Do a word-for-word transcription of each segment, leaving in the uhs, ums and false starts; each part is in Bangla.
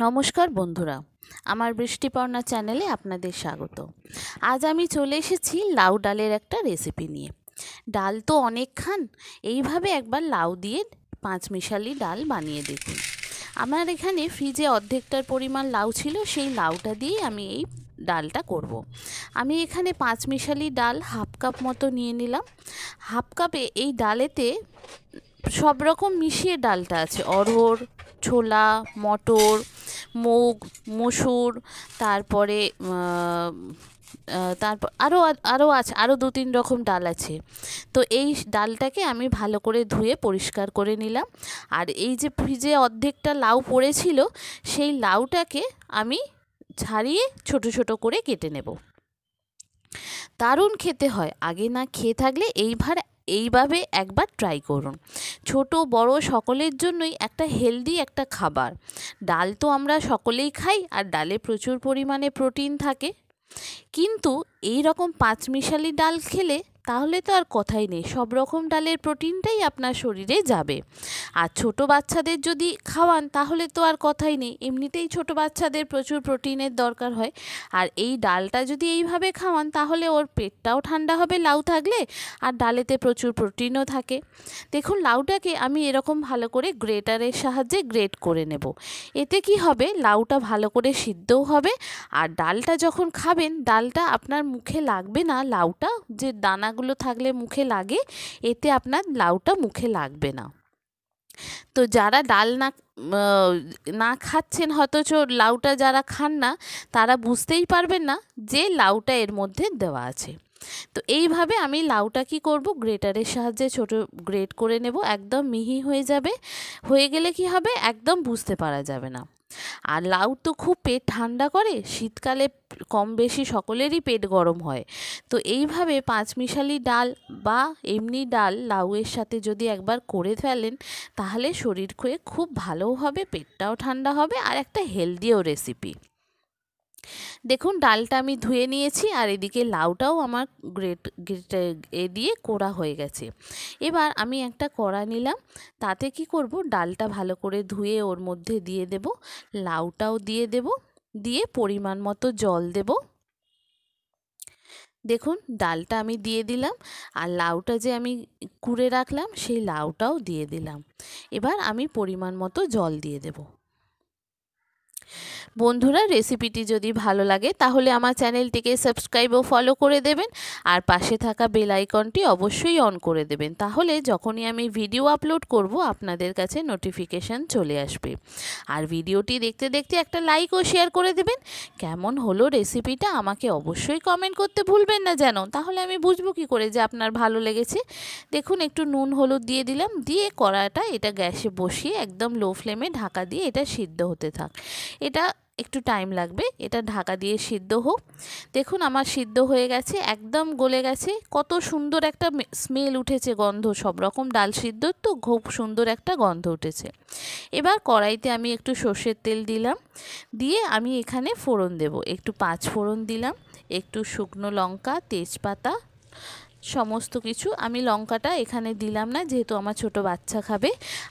नमस्कार बंधुरा आमार बृष्टिपर्णा चैनेले आपनादेर स्वागत। आज आमी चले एसेछि लाउ डालेर एकटा रेसिपि निये। डाल तो अनेक खान, एइभावे एकबार लाउ दिये पाँच मिशाली डाल बानिये देखुन। आमार एखाने फ्रिजे अर्धेकटार परिमाण लाउ छिलो, सेइ लाउटा दिये आमी एइ डालटा करब। आमी एखाने पाँच मिशाली डाल हाफ कप मतो निये निलाम। हाफ कप एइ डालेते सब रकम मिशिए डालटा आछे, अरहर, छोला, मटर, मुग, मसूर, तारपरे तारपर आरो आरो आछे आरो दो तीन रकम डाल आछे। तो एई डालटाके आमी भालो करे धुए परिष्कार करे निलाम। आर एई जे फ्रिजे अर्धेकटा लाउ पड़ेछिलो सेई लाउटाके आमी छाड़िए छोटो छोटो करे केटे नेब। दारुण खेते हय, आगे ना खेये थाकले एइबार এইভাবে একবার ট্রাই করুন। ছোট বড় সকলের জন্যই একটা হেলদি একটা খাবার। ডাল তো আমরা সকলেই খাই, আর ডালে প্রচুর পরিমাণে প্রোটিন থাকে। কিন্তু এই রকম পাঁচ মিশালি ডাল খেলে তাহলে তো আর কথাই নেই, সব রকম ডালের প্রোটিনটাই আপনার শরীরে যাবে। আর ছোট বাচ্চাদের যদি খাওয়ান তাহলে তো আর কথাই নেই, এমনিতেই ছোট বাচ্চাদের প্রচুর প্রোটিনের দরকার হয়। আর এই ডালটা যদি এইভাবে খাওয়ান তাহলে ওর পেটটাও ঠান্ডা হবে লাউ থাকলে, আর ডালেতে প্রচুর প্রোটিনও থাকে। দেখুন লাউটাকে আমি এরকম ভালো করে গ্রেটারের সাহায্যে গ্রেট করে নেব। এতে কি হবে, লাউটা ভালো করে সিদ্ধও হবে, আর ডালটা যখন খাবেন ডালটা আপনার মুখে লাগবে না। লাউটা যে দানা গুলো থাকলে মুখে লাগে, এতে আপনার লাউটা মুখে লাগবে না। তো যারা ডাল না না খাচ্ছেন, হয়তো লাউটা যারা খান না তারা বুঝতেই পারবেন না যে লাউটা এর মধ্যে দেওয়া আছে। তো এইভাবে আমি লাউটা কি করব, গ্রেটারের সাহায্যে ছোট গ্রেট করে নেব। একদম মিহি হয়ে যাবে, হয়ে গেলে কি হবে একদম বুঝতে পারা যাবে না। আর লাউ তো খুব পেট ঠান্ডা করে, শীতকালে কম বেশি সকলেরই পেট গরম হয়। তো এইভাবে পাঁচমিশালি ডাল বা এমনি ডাল লাউয়ের সাথে যদি একবার করে ফেলেন তাহলে শরীর খুয়ে খুব ভালো হবে, পেটটাও ঠান্ডা হবে, আর একটা হেলদিও রেসিপি। দেখুন ডালটা আমি ধুয়ে নিয়েছি, আর এদিকে লাউটাও আমার গ্রেট গ্রেট এ দিয়ে কোড়া হয়ে গেছে। এবার আমি একটা কড়া নিলাম, তাতে কি করব ডালটা ভালো করে ধুয়ে ওর মধ্যে দিয়ে দেব, লাউটাও দিয়ে দেব, দিয়ে পরিমাণ মতো জল দেব। দেখুন ডালটা আমি দিয়ে দিলাম, আর লাউটা যে আমি কুড়ে রাখলাম সেই লাউটাও দিয়ে দিলাম। এবার আমি পরিমাণ মতো জল দিয়ে দেব। বন্ধুরা রেসিপিটি যদি ভালো লাগে তাহলে আমার চ্যানেলটিকে সাবস্ক্রাইব ও ফলো করে দেবেন, আর পাশে থাকা বেল আইকনটি অবশ্যই অন করে দেবেন। তাহলে যখনই আমি ভিডিও আপলোড করব আপনাদের কাছে নোটিফিকেশান চলে আসবে। আর ভিডিওটি দেখতে দেখতে একটা লাইক ও শেয়ার করে দেবেন। কেমন হলো রেসিপিটা আমাকে অবশ্যই কমেন্ট করতে ভুলবেন না যেন, তাহলে আমি বুঝবো কী করে যে আপনার ভালো লেগেছে। দেখুন একটু নুন হলুদ দিয়ে দিলাম, দিয়ে কড়াটা এটা গ্যাসে বসিয়ে একদম লো ফ্লেমে ঢাকা দিয়ে এটা সিদ্ধ হতে থাক। এটা একটু টাইম লাগবে, এটা ঢাকা দিয়ে সিদ্ধ হোক। দেখুন আমার সিদ্ধ হয়ে গেছে, একদম গলে গেছে। কত সুন্দর একটা স্মেল উঠেছে, গন্ধ, সব রকম ডাল সিদ্ধ তো খুব সুন্দর একটা গন্ধ উঠেছে। এবার কড়াইতে আমি একটু সর্ষের তেল দিলাম, দিয়ে আমি এখানে ফোড়ন দেব। একটু পাঁচফোড়ন দিলাম, একটু শুকনো লঙ্কা, তেজপাতা, সমস্ত কিছু। আমি লঙ্কাটা এখানে দিলাম না, যেহেতু আমার ছোট বাচ্চা খাবে,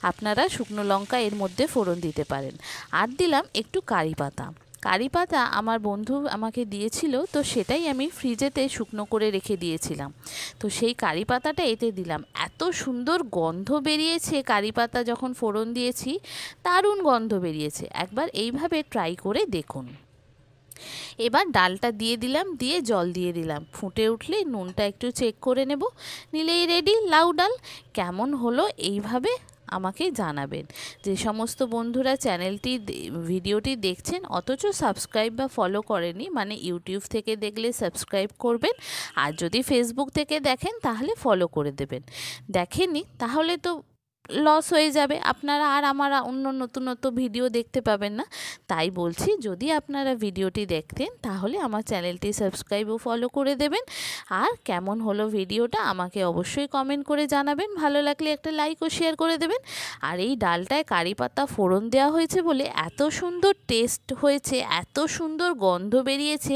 আপনারা শুকনো লঙ্কা এর মধ্যে ফোড়ন দিতে পারেন। আর দিলাম একটু কারি পাতা। কারি পাতা আমার বন্ধু আমাকে দিয়েছিল, তো সেটাই আমি ফ্রিজেতে শুকনো করে রেখে দিয়েছিলাম। তো সেই কারি পাতাটা এতে দিলাম। এত সুন্দর গন্ধ বেরিয়েছে কারি পাতা, যখন ফোড়ন দিয়েছি দারুণ গন্ধ বেরিয়েছে। একবার এইভাবে ট্রাই করে দেখুন। এবার ডালটা দিয়ে দিলাম, দিয়ে জল দিয়ে দিলাম। ফুটে উঠলে নুনটা একটু চেক করে নেব, নিলেই রেডি লাউ ডাল। কেমন হলো এইভাবে আমাকে জানাবেন। যে সমস্ত বন্ধুরা চ্যানেলটি ভিডিওটি দেখছেন অথচ সাবস্ক্রাইব বা ফলো করেনি, মানে ইউটিউব থেকে দেখলে সাবস্ক্রাইব করবেন, আর যদি ফেসবুক থেকে দেখেন তাহলে ফলো করে দেবেন। দেখেননি তাহলে তো লস হয়ে যাবে, আপনারা আর আমার অন্য নতুন নতুন ভিডিও দেখতে পাবেন না। তাই বলছি যদি আপনারা ভিডিওটি দেখতেন তাহলে আমার চ্যানেলটি সাবস্ক্রাইব ও ফলো করে দেবেন। আর কেমন হলো ভিডিওটা আমাকে অবশ্যই কমেন্ট করে জানাবেন, ভালো লাগলে একটা লাইক ও শেয়ার করে দেবেন। আর এই ডালটায় কারি পাতা ফোড়ন দেওয়া হয়েছে বলে এত সুন্দর টেস্ট হয়েছে, এত সুন্দর গন্ধ বেরিয়েছে।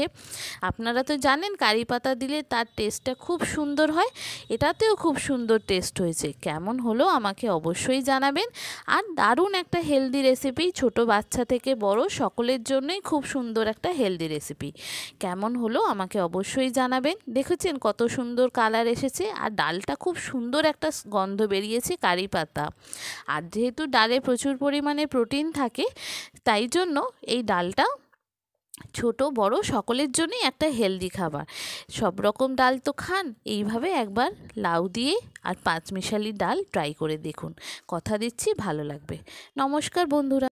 আপনারা তো জানেন কারি পাতা দিলে তার টেস্টটা খুব সুন্দর হয়, এটাতেও খুব সুন্দর টেস্ট হয়েছে। কেমন হলো আমাকে অবশ্যই জানাবেন। আর দারুণ একটা হেলদি রেসিপি, ছোট বাচ্চা থেকে বড় সকলের জন্যই খুব সুন্দর একটা হেলদি রেসিপি। কেমন হলো আমাকে অবশ্যই জানাবেন। দেখেছেন কত সুন্দর কালার এসেছে আর ডালটা খুব সুন্দর একটা গন্ধ বেরিয়েছে কারি পাতা। আর যেহেতু ডালে প্রচুর পরিমাণে প্রোটিন থাকে তাই জন্য এই ডালটা ছোট বড় সকলের জন্যই একটা হেলদি খাবার। সব রকম ডাল তো খান, এইভাবে একবার লাউ দিয়ে আর পাঁচমিশালি ডাল ট্রাই করে দেখুন। কথা দিচ্ছি ভালো লাগবে। নমস্কার বন্ধুরা।